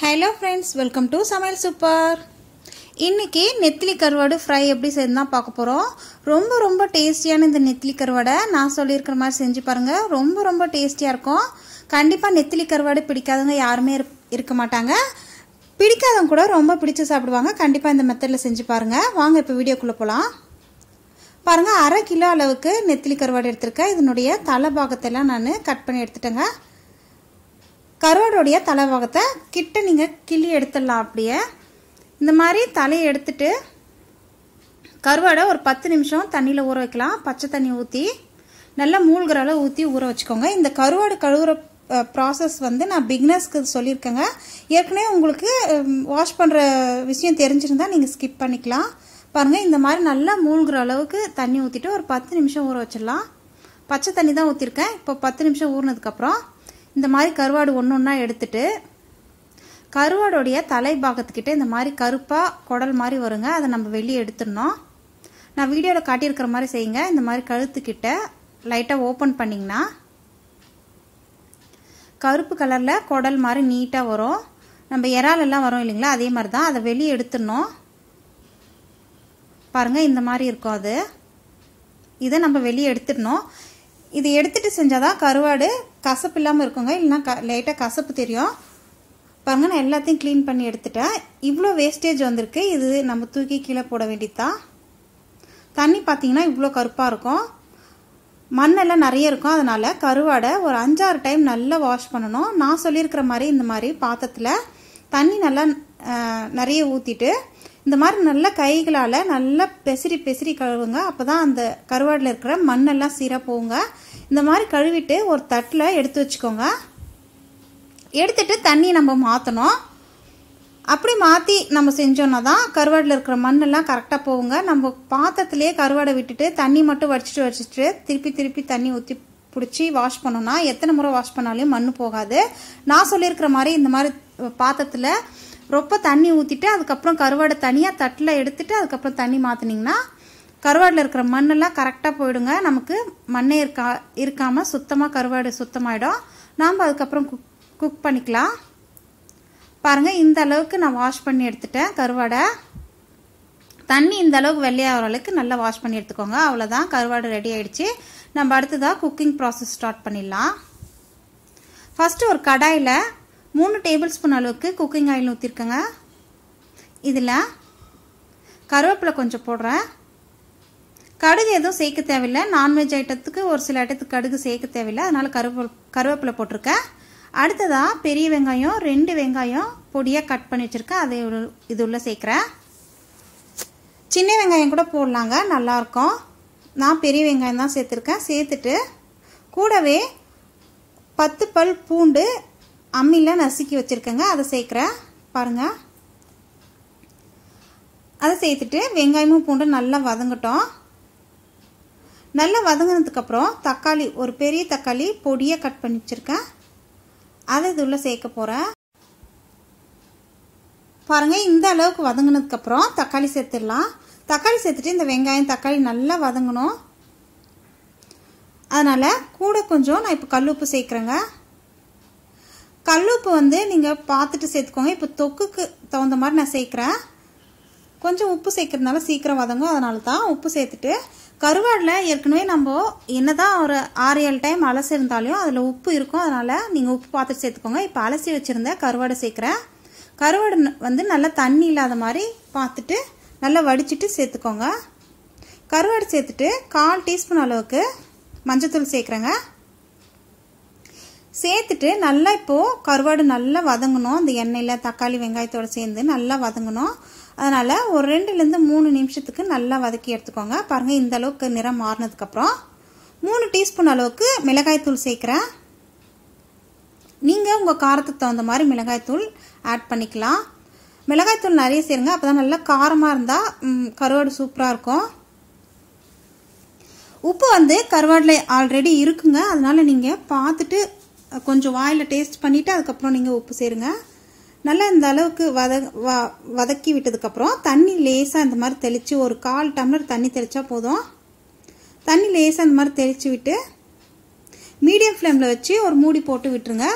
Hello friends welcome to சமையல் super इनके நெத்திலி கருவாடு फ्राई எப்படி செய்யணும்னா பார்க்க போறோம் ரொம்ப ரொம்ப டேஸ்டியான இந்த நெத்திலி கருவாடை நான் சொல்லியிருக்கிற மாதிரி செஞ்சு பாருங்க ரொம்ப ரொம்ப டேஸ்டியா இருக்கும் கண்டிப்பா நெத்திலி கருவாடு பிடிக்காதவங்க யாருமே இருக்க மாட்டாங்க பிடிக்காதவங்க கூட ரொம்ப பிடிச்சு சாப்பிடுவாங்க கண்டிப்பா இந்த மெத்தட்ல செஞ்சு பாருங்க வாங்க இப்ப வீடியோக்குள்ள போலாம் பாருங்க 1/2 கிலோ அளவுக்கு நெத்திலி கருவாடு எடுத்துர்க்கேன் இதனுடைய தலை பாகத்தை எல்லாம் நான் கட் பண்ணி எடுத்துட்டேங்க கருவாடோட தலை பாகத்தை கிட்ட நீங்க கிள்ளி எடுத்துடலாம் அப்படியே இந்த மாதிரி தலையை எடுத்துட்டு கருவாடை ஒரு 10 நிமிஷம் தண்ணியில ஊற வைக்கலாம் பச்சை தண்ணி ஊத்தி நல்லா மூழ்குற அளவு ஊத்தி ஊற வச்சுக்கோங்க இந்த கருவாடு கழுவுற process வந்து நான் பிகினர்ஸ்க்கு சொல்லிருக்கேங்க ஏற்கனவே உங்களுக்கு வாஷ் பண்ற விஷயம் தெரிஞ்சிருந்தா நீங்க ஸ்கிப் பண்ணிக்கலாம் பாருங்க இந்த மாதிரி நல்லா மூழ்குற அளவுக்கு தண்ணி ஊத்திட்டு ஒரு 10 நிமிஷம் ஊற வச்சிரலாம் பச்சை தண்ணி தான் ஊத்தி இருக்கேன் இப்போ 10 நிமிஷம் ஊறினதுக்கு அப்புறம் இந்த மாதிரி கருவாடு ஒண்ணொண்ணா எடுத்துட்டு கருவாடோட தலை பாகத்துக்கிட்ட இந்த மாதிரி கருப்பா குடல் மாதிரி வருங்க அதை நம்ம வெளிய எடுத்துறோம் நான் வீடியோல காட்டி இருக்கிற மாதிரி செய்யுங்க இந்த மாதிரி கழுத்துக்கிட்ட லைட்டா ஓபன் பண்ணீங்கனா கருப்பு கலர்ல குடல் மாதிரி நீட்டா வரும் நம்ம இறால் எல்லாம் வரும் இல்லீங்களா அதே மாதிரி தான் அதை வெளிய எடுத்துறோம் பாருங்க இந்த மாதிரி இருக்கும் அது இத நம்ம வெளிய எடுத்துறோம் இது எடுத்துட்டு செஞ்சாதா கருவாடு கசப்பு இல்லாம இருக்குங்க இல்லனா லைட்டா கசப்பு தெரியும் பாருங்க நான் எல்லாத்தையும் க்ளீன் பண்ணி எடுத்துட்டேன் இவ்ளோ வேஸ்டேஜ் வந்திருக்கு இது நம்ம தூக்கி கீழ போட வேண்டியதா தண்ணி பாத்தீங்கன்னா இவ்ளோ கருப்பா இருக்கும் மண் எல்லாம் நிறைய இருக்கும் அதனால கருவாடை ஒரு 5-6 டைம் நல்லா வாஷ் பண்ணனும் நான் சொல்லியிருக்கிற மாதிரி இந்த மாதிரி பாத்திரத்துல தண்ணி நல்லா நிறைய ஊத்திட்டு இந்த மாதிரி நல்ல கைகளால நல்லா பெசரி பெசரி கழுவுங்க அப்பதான் அந்த கருவாடுல இருக்கிற மண் எல்லாம் சீரா போங்க இந்த மாதிரி கழுவிட்டு ஒரு தட்டல எடுத்து வச்சுக்கோங்க எடுத்துட்டு தண்ணி நம்ம மாத்தணும் அப்படி மாத்தி நம்ம செஞ்சோம்னா தான் கருவாடுல இருக்கிற மண் எல்லாம் கரெக்ட்டா போகுங்க நம்ம பாத்திரத்திலே கருவாடை விட்டுட்டு தண்ணி மட்டும் வடிச்சிட்டு திருப்பி தண்ணி ஊத்தி புடிச்சி வாஷ் பண்ணோம்னா எத்தனை முறை வாஷ் பண்ணாலும் மண் போகாது நான் சொல்லியிருக்கிற மாதிரி இந்த மாதிரி பாத்திரத்துல ரொம்ப தண்ணி ஊத்திட்டு அதுக்கு அப்புறம் கருவாடை தனியா தட்டல எடுத்துட்டு அதுக்கு அப்புறம் தண்ணி மாத்துனீங்கனா கருவாடுல இருக்கிற மண் எல்லாம் கரெக்ட்டா போய்டுங்க நமக்கு மண்ணே இருக்காம சுத்தமா கருவாடு சுத்தமாயிடும் நாம அதுக்கு அப்புறம் குக் பண்ணிக்கலாம் பாருங்க இந்த அளவுக்கு நான் வாஷ் பண்ணி எடுத்துட்டேன் கருவாடை தண்ணி இந்த அளவுக்கு வெள்ளையாகிற அளவுக்கு நல்லா வாஷ் பண்ணி எடுத்துக்கோங்க அவ்வளவுதான் கருவாடு ரெடி ஆயிடுச்சு நம்ம அடுத்துதா குக்கிங் process ஸ்டார்ட் பண்ணிடலாம் ஃபர்ஸ்ட் ஒரு கடாயில 3 டேபிள்ஸ்பூன் அளவுக்கு குக்கிங் ஆயில் ஊத்திருக்கங்க இதுல கருவேப்பிலை கொஞ்சம் போடுறேன் கடுகு எதுவும் சேர்க்க தேவையில்லை நான்வெஜ் ஐட்டத்துக்கு ஒரு சில ஐட்டத்துக்கு கடுகு சேர்க்க தேவையில்லை அதனால கருவேப்பிலை போட்டுருக்கேன் அடுத்ததா பெரிய வெங்காயம் 2 வெங்காயம் பொடியா கட் பண்ணி வச்சிருக்கேன் அதை இது உள்ள சேர்க்கிறேன் சின்ன வெங்காயம் கூட போடலாங்க நல்லா இருக்கும் நான் பெரிய வெங்காயம் தான் சேர்த்திருக்கேன் சேர்த்துட்டு கூடவே 10 பல் பூண்டு அம்மில நசுக்கி வச்சிருக்கங்க அதை சேக்கறேன் பாருங்க அதை சேர்த்துட்டு வெங்காயமும் பூண்டும் நல்லா வதங்கட்டும் நல்லா வதங்கினதுக்கு அப்புறம் தக்காளி ஒரு பெரிய தக்காளி பொடியா கட் பண்ணி வச்சிருக்கேன் அதை இதுள்ள சேக்க போறேன் பாருங்க இந்த அளவுக்கு வதங்கினதுக்கு அப்புறம் தக்காளி சேர்த்துடலாம் தக்காளி சேர்த்துட்டு இந்த வெங்காயம் தக்காளி நல்லா வதங்கணும் அதனால கூட கொஞ்சம் நான் இப்ப கல்லுப்பு சேக்கறேங்க கல்லுப்பு வந்து நீங்க பார்த்துட்டு சேர்த்துக்கோங்க இப்போ தொக்குக்கு தகுந்த மாதிரி நான் சேக்கறேன் கொஞ்சம் உப்பு சேக்கிறதுனால சீக்கிரம் வதங்கும் அதனால தான் உப்பு சேர்த்துட்டு கருவாடுல ஏற்கனவே நம்ம என்னதான் ஒரு 6-7 டைம் அலசி இருந்தாலும் அதுல உப்பு இருக்கும் அதனால நீங்க உப்பு பார்த்துட்டு சேர்த்துக்கோங்க இப்போ அலசி வச்சிருந்த கருவாடை சேக்கறேன் கருவாடு வந்து நல்லா தண்ணி இல்லாத மாதிரி பார்த்துட்டு நல்லா வடிச்சிட்டு சேர்த்துக்கோங்க கருவாடு சேர்த்துட்டு 1/4 டீஸ்பூன் அளவுக்கு மஞ்சள்தூள் சேக்கறேங்க சேர்த்துட்டு நல்லா இப்போ கருவாடு நல்லா வதங்கணும் அந்த எண்ணெயில தக்காளி வெங்காயத்தோட சேர்ந்து நல்லா வதங்கணும் அதனால ஒரு 2-3 நிமிஷத்துக்கு நல்லா வதக்கி எடுத்துக்கோங்க பாருங்க இந்த அளவுக்கு நிறம் மாறினதுக்கு அப்புறம் 3 டீஸ்பூன் அளவுக்கு மிளகாய் தூள் சேர்க்கிறேன் நீங்க உங்க காரத்துக்கு தகுந்த மாதிரி மிளகாய் தூள் ஆட் பண்ணிக்கலாம் மிளகாய் தூள் நிறைய சேருங்க அப்பதான் நல்லா காரமா இருந்தா கருவாடு சூப்பரா இருக்கும் உப்பு வந்து கருவாடுல ஆல்ரெடி இருக்குங்க அதனால நீங்க பார்த்துட்டு கொஞ்சம் வாயில டேஸ்ட் பண்ணிட்டு அதுக்கு அப்புறம் நீங்க உப்பு சேருங்க நல்லா இந்த அளவுக்கு வதக்கி விட்டதுக்கு அப்புறம் தண்ணி லேசா இந்த மாதிரி தெளிச்சு ஒரு 1/4 டம்ளர் தண்ணி தெளிச்சா போதும் தண்ணி லேசா இந்த மாதிரி தெளிச்சு விட்டு மீடியம் ஃப்ளேம்ல வச்சு ஒரு மூடி போட்டு விட்டுருங்க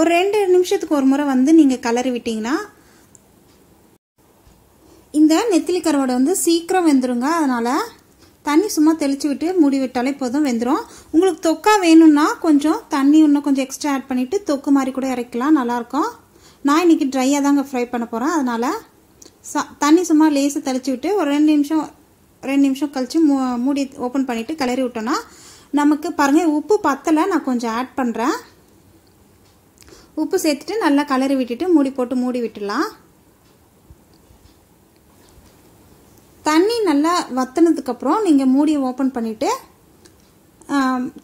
ஒரு 2 நிமிஷத்துக்கு ஒரு முறை வந்து நீங்க கலரி விட்டீங்கனா இந்த நெத்திலி கருவாடை வந்து சீக்கிரம் வெந்துருங்க. அதனால தண்ணி சும்மா தெளிச்சு விட்டு மூடி விட்டாலே போதும் வெந்துரும். உங்களுக்கு தொக்கா வேணும்னா கொஞ்சம் தண்ணி இன்னும் கொஞ்சம் எக்ஸ்ட்ரா ஆட் பண்ணிட்டு தொக்கு மாதிரி கூட இறக்கலாம், நல்லா இருக்கும். நான் இன்னைக்கு ட்ரையா தாங்க ஃப்ரை பண்ண போறேன். அதனால தண்ணி சும்மா லேசா தெளிச்சு விட்டு ஒரு 2 நிமிஷம் கழிச்சு மூடி ஓபன் பண்ணிட்டு கலரி விட்டோம்னா நமக்கு பாருங்க உப்பு பத்தல, நான் கொஞ்சம் ஆட் பண்றேன். உப்பு சேர்த்துட்டு நல்லா கலரி விட்டுட்டு மூடி போட்டு மூடி விட்டுடலாம். தண்ணி நல்லா வத்தினதுக்கு அப்புறம் நீங்க மூடி ஓபன் பண்ணிட்டு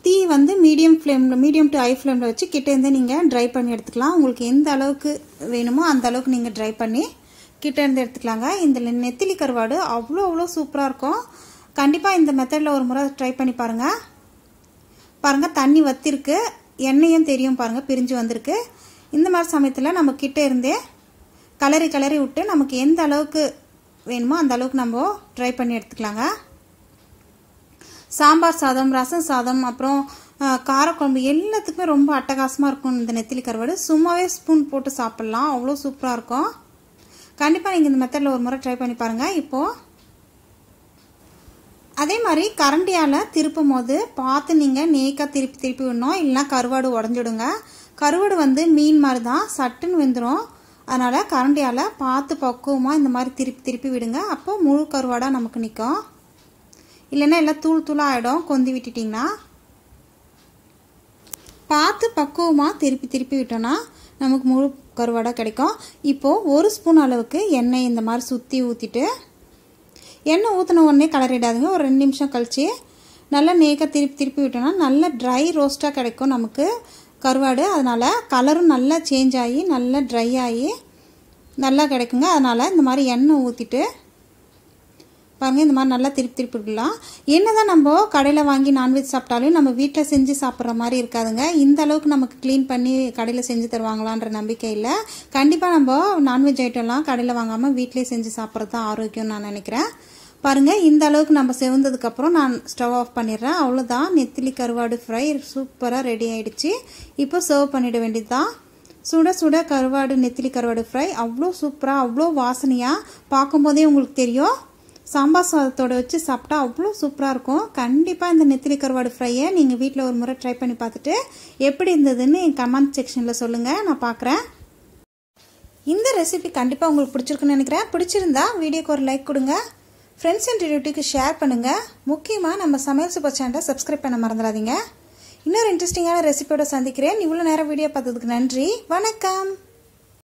தீ வந்து மீடியம் டு ஹை ஃப்ளேம்ல வச்சு கிட்ட இருந்து நீங்க ட்ரை பண்ணி எடுத்துக்கலாம். உங்களுக்கு எந்த அளவுக்கு வேணுமோ அந்த அளவுக்கு நீங்க ட்ரை பண்ணி கிட்ட இருந்து எடுத்துக்கலாங்க. இந்த நெத்திலி கருவாடு அவ்வளோ சூப்பரா இருக்கும். கண்டிப்பா இந்த மெத்தட்ல ஒரு முறை ட்ரை பண்ணி பாருங்க. பாருங்க தண்ணி வத்திருக்கு, எண்ணெயும் தெரியும் பாருங்க பிரிஞ்சு வந்திருக்கு. இந்த மாதிரி சமயத்துல நம்ம கிட்ட இருந்தே கலரி விட்டு நமக்கு எந்த அளவுக்கு வேணுமோ அந்த அளவுக்கு நம்ம ட்ரை பண்ணி எடுத்துக்கலாங்க. சாம்பார் சாதம், ரசம் சாதம், அப்புறம் காரக்குழம்பு எல்லாத்துக்குமே ரொம்ப அட்டகாசமா இருக்கும் இந்த நெத்திலி கருவாடு. சும்மாவே ஸ்பூன் போட்டு சாப்பிடலாம், அவ்வளோ சூப்பரா இருக்கும். கண்டிப்பா நீங்க இந்த மெத்தட்ல ஒரு முறை ட்ரை பண்ணி பாருங்க. இப்போ அதே மாதிரி கரண்டியால திருப்பும் போது பார்த்து நீங்க நேக்கா திருப்பி விடணும், இல்லைன்னா கருவாடு உடஞ்சிடுங்க. கருவாடு வந்து மீன் மாதிரி தான், சட்டுன்னு வெந்துடும். அதனால கரண்டியால பார்த்து பக்குவமா இந்த மாதிரி திருப்பி விடுங்க. அப்போ முழு கருவாடா நமக்கு நிற்கும். இல்லைன்னா எல்லாம் தூள் தூளா ஆயிடும் கொந்தி விட்டுட்டீங்கன்னா. பார்த்து பக்குவமா திருப்பி விட்டோம்னா நமக்கு முழு கருவாடா கிடைக்கும். இப்போ ஒரு ஸ்பூன் அளவுக்கு எண்ணெய் இந்த மாதிரி சுத்தி ஊத்திட்டு, எண்ணெய் ஊற்றின உடனே கலரிடாதுங்க. ஒரு 2 நிமிஷம் கழிச்சு நல்லா நேக்கா திருப்பி விட்டோம்னா நல்லா ட்ரை ரோஸ்ட்டாக கிடைக்கும் நமக்கு கருவாடு. அதனால கலரும் நல்லா சேஞ்ச் ஆகி நல்லா ட்ரை ஆகி நல்லா கிடைக்குங்க. அதனால இந்த மாதிரி எண்ணெய் ஊற்றிட்டு பாருங்கள் இந்த மாதிரி நல்லா திருப்பி விடலாம். என்ன தான் நம்ம கடையில் வாங்கி நான்வெஜ் சாப்பிட்டாலும் நம்ம வீட்டில் செஞ்சு சாப்பிட்ற மாதிரி இருக்காதுங்க. இந்த அளவுக்கு நமக்கு க்ளீன் பண்ணி கடையில் செஞ்சு தருவாங்களான்ற நம்பிக்கை இல்லை. கண்டிப்பாக நம்ம நான்வெஜ் ஐட்டம்லாம் கடையில் வாங்காமல் வீட்டிலே செஞ்சு சாப்பிட்றது தான் ஆரோக்கியம் நான் நினைக்கிறேன். பாருங்கள் இந்த அளவுக்கு நம்ம செவந்ததுக்கப்புறம் நான் ஸ்டவ் ஆஃப் பண்ணிடுறேன். அவ்வளோதான், நெத்திலி கருவாடு ஃப்ரை சூப்பராக ரெடி ஆகிடுச்சு. இப்போ சர்வ் பண்ணிட வேண்டியது தான். சுட சுட கருவாடு நெத்திலி கருவாடு ஃப்ரை அவ்வளோ சூப்பராக அவ்வளோ வாசனையாக பார்க்கும்போதே உங்களுக்கு தெரியும். சாம்பார் சாதத்தோடு வச்சு சாப்பிட்டா அவ்வளோ சூப்பராக இருக்கும். கண்டிப்பாக இந்த நெத்திலி கருவாடு ஃப்ரையை நீங்கள் வீட்டில் ஒரு முறை ட்ரை பண்ணி பார்த்துட்டு எப்படி இருந்ததுன்னு என் கமெண்ட் செக்ஷனில் சொல்லுங்கள், நான் பார்க்குறேன். இந்த ரெசிபி கண்டிப்பாக உங்களுக்கு பிடிச்சிருக்குன்னு நினைக்கிறேன். பிடிச்சிருந்தா வீடியோக்கு ஒரு லைக் கொடுங்க, ஃப்ரெண்ட்ஸ் அண்ட் ரிலேட்டிவ்க்கு ஷேர் பண்ணுங்கள். முக்கியமாக நம்ம சமையல் சூப்பர் சேனலை சப்ஸ்கிரைப் பண்ண மறந்துடாதீங்க. இன்னொரு இன்ட்ரெஸ்டிங்கான ரெசிபியோட சந்திக்கிறேன். இவ்வளோ நேரம் வீடியோ பார்த்ததுக்கு நன்றி, வணக்கம்.